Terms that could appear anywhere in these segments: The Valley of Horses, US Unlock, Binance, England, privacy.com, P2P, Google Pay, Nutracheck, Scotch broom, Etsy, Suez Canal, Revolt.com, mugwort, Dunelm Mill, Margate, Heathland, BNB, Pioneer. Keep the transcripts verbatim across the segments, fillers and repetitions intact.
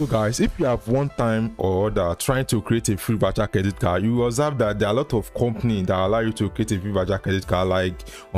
So guys, if you have one time or other trying to create a free virtual credit card, you will observe that there are a lot of companies that allow you to create a free virtual credit card, like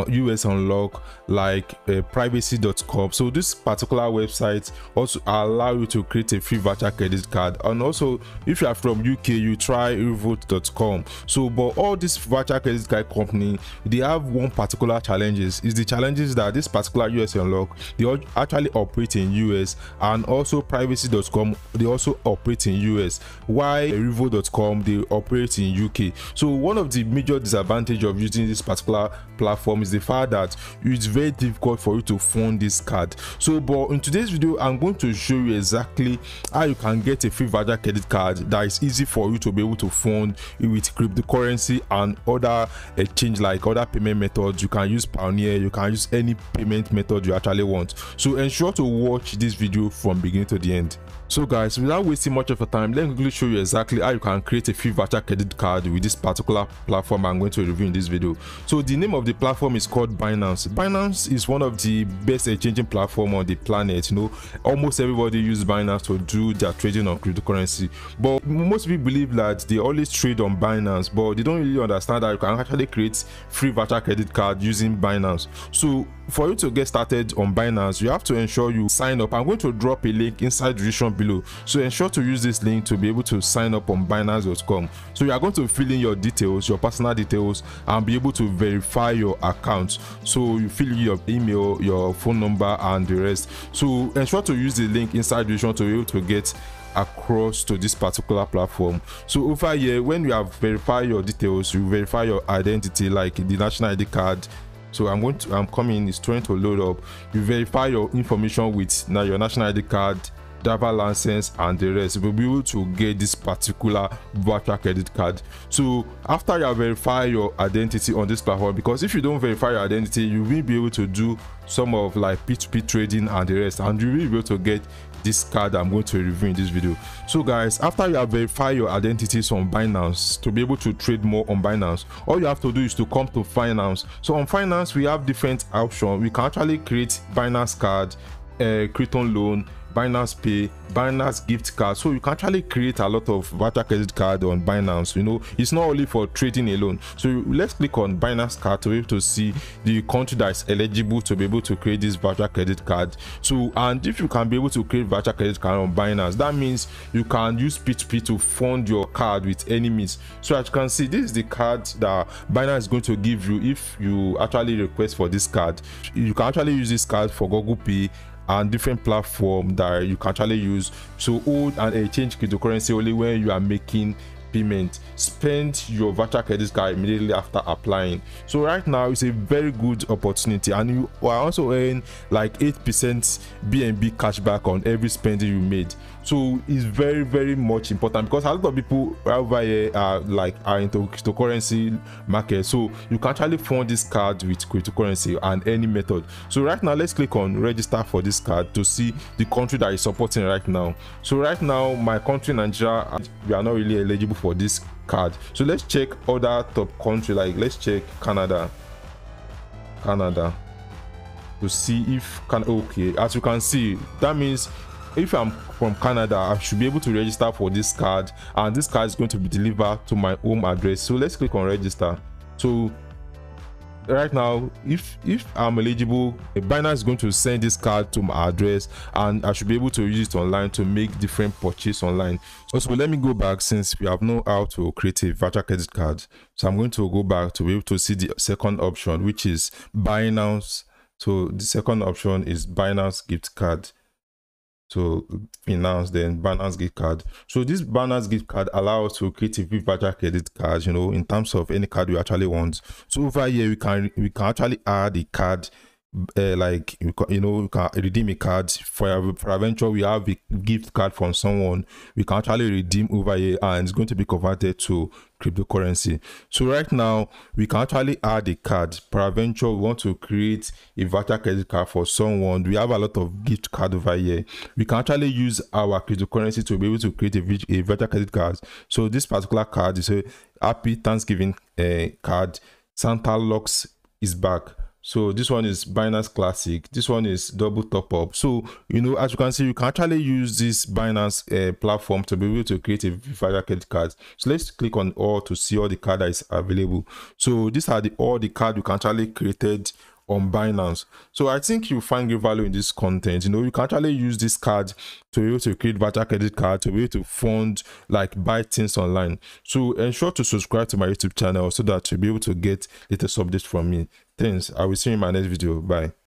U S Unlock, like uh, privacy dot com. So this particular website also allow you to create a free virtual credit card. And also, if you are from U K, you try Revolt dot com. So, but all these virtual credit card company, they have one particular challenges. Is the challenges that this particular U S Unlock, they actually operate in U S, and also privacy dot com, they also operate in U S, while Revolt dot com they operate in U K. So one of the major disadvantages of using this particular platform is the fact that it's very difficult for you to fund this card. So but in today's video, I'm going to show you exactly how you can get a free virtual credit card that is easy for you to be able to fund with cryptocurrency and other exchange, like other payment methods. You can use Pioneer, you can use any payment method you actually want. So ensure to watch this video from beginning to the end. So guys, without wasting much of your time, let me quickly show you exactly how you can create a free virtual credit card with this particular platform I'm going to review in this video. So the name of the platform is called Binance. Binance is one of the best exchanging platform on the planet. You know, almost everybody uses Binance to do their trading on cryptocurrency. But most people believe that they always trade on Binance, but they don't really understand that you can actually create free virtual credit card using Binance. So for you to get started on Binance, you have to ensure you sign up. I'm going to drop a link inside the description below, so ensure to use this link to be able to sign up on Binance dot com. So you are going to fill in your details, your personal details, and be able to verify your account. So you fill in your email, your phone number, and the rest. So ensure to use the link inside the description to be able to get across to this particular platform. So over here, when you have verified your details, you verify your identity, like the national I D card. So I'm going to, I'm coming, it's trying to load up. You verify your information with now your national I D card, driver license, and the rest. We'll be able to get this particular virtual credit card. So after you verify your identity on this platform, because if you don't verify your identity, you will be able to do some of like P two P trading and the rest, and you will be able to get this card I'm going to review in this video. So guys, after you have verified your identities on Binance, to be able to trade more on Binance, all you have to do is to come to Finance. So on Finance, we have different options. We can actually create Binance card, uh, Krypton loan, Binance Pay, Binance gift card. So you can actually create a lot of virtual credit card on Binance. You know, it's not only for trading alone. So let's click on Binance card to be able to see the country that is eligible to be able to create this virtual credit card. So, and if you can be able to create virtual credit card on Binance, that means you can use P two P to fund your card with any means. So as you can see, this is the card that Binance is going to give you if you actually request for this card. You can actually use this card for Google Pay and different platform that you can actually use. So hold and exchange cryptocurrency only when you are making payment. Spend your virtual credit card immediately after applying. So right now it's a very good opportunity, and you are also earning like eight percent B N B cashback on every spending you made. So it's very very much important, because a lot of people over here are like are into cryptocurrency market. So you can actually fund this card with cryptocurrency and any method. So right now let's click on register for this card to see the country that is supporting right now. So right now my country Nigeria, we are not really eligible for this card. So let's check other top country, like let's check Canada Canada to see if can. Okay, as you can see, that means if I'm from Canada, I should be able to register for this card, and this card is going to be delivered to my home address. So let's click on register. So right now, if if I'm eligible, Binance is going to send this card to my address, and I should be able to use it online to make different purchase online. Also, let me go back, since we have known how to create a virtual credit card. So I'm going to go back to be able to see the second option, which is Binance. So the second option is Binance gift card. So Finance, then Binance gift card. So this Binance gift card allows us to create a virtual credit card, you know, in terms of any card we actually want. So over here we can we can actually add a card, uh, like you, can, you know you can redeem a card. For for adventure, we have a gift card from someone. We can actually redeem over here, and it's going to be converted to cryptocurrency. So right now we can actually add a card. Peradventure, we want to create a virtual credit card for someone. We have a lot of gift card over here. We can actually use our cryptocurrency to be able to create a, a virtual credit card. So this particular card is a Happy Thanksgiving uh, card. Santa Lux is back. So this one is Binance Classic, this one is double top up. So you know, as you can see, you can actually use this Binance uh, platform to be able to create a verified credit card. So let's click on all to see all the card that is available. So these are the all the card you can actually created on Binance. So I think you find great value in this content. You know, you can actually use this card to be able to create virtual credit card, to be able to fund, like buy things online. So ensure to subscribe to my YouTube channel so that you'll be able to get latest updates from me. Thanks. I will see you in my next video. Bye.